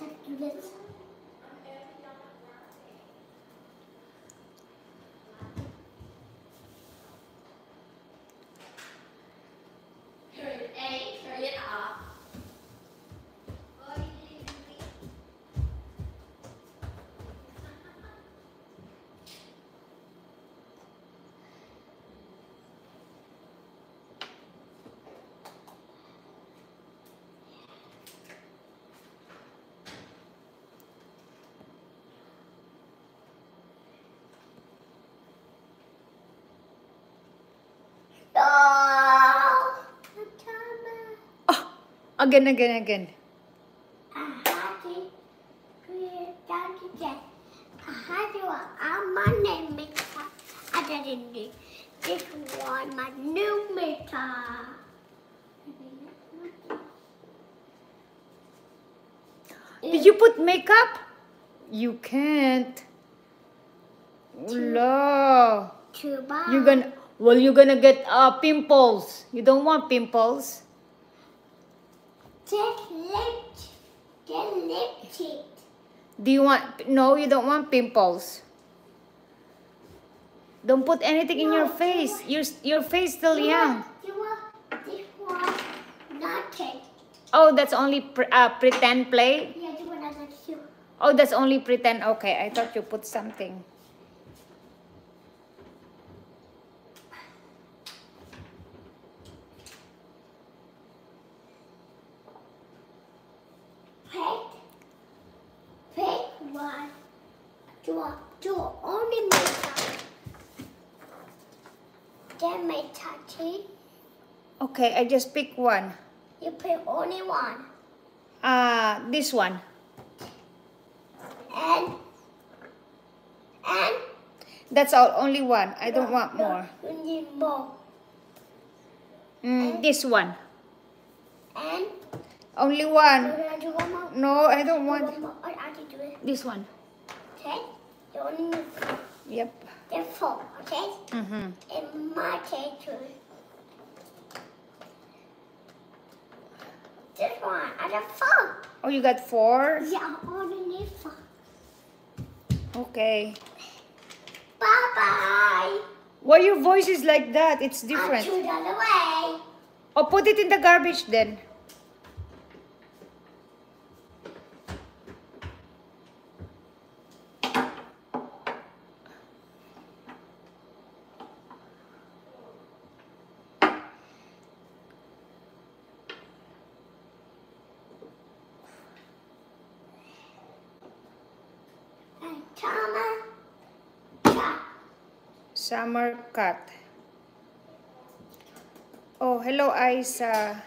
Yes. Again. I didn't do this one, my new meter. Did you put makeup? You can't. No. Too bad. You're gonna get pimples. You don't want pimples. Just lift it. No, you don't want pimples. Don't put anything in your face. Your face still young. You want this one, nothing. Oh, that's only pretend play? Yeah, you want another shoe. Oh, that's only pretend. Okay, I thought you put something. Only makeup. Then my touchy. Okay, I just pick one. You pick only one. This one. And that's all. Only one. I don't want more. You need more. This one. And only one. No, I don't want. This one. Okay. You only need four. Yep. They're four, okay? Mm-hmm. And my tattoo. This one, I got four. Oh, you got four? Yeah, I only need four. Okay. Bye-bye. Why your voice is like that? It's different. I threw that away. Oh, put it in the garbage then. Summer cut. Oh, hello, Isa.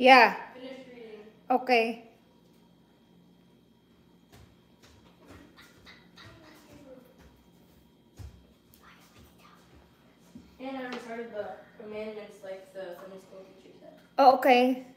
Yeah. Finish reading. Okay. And I recorded the commandments like the Sunday school teacher said. Oh, okay.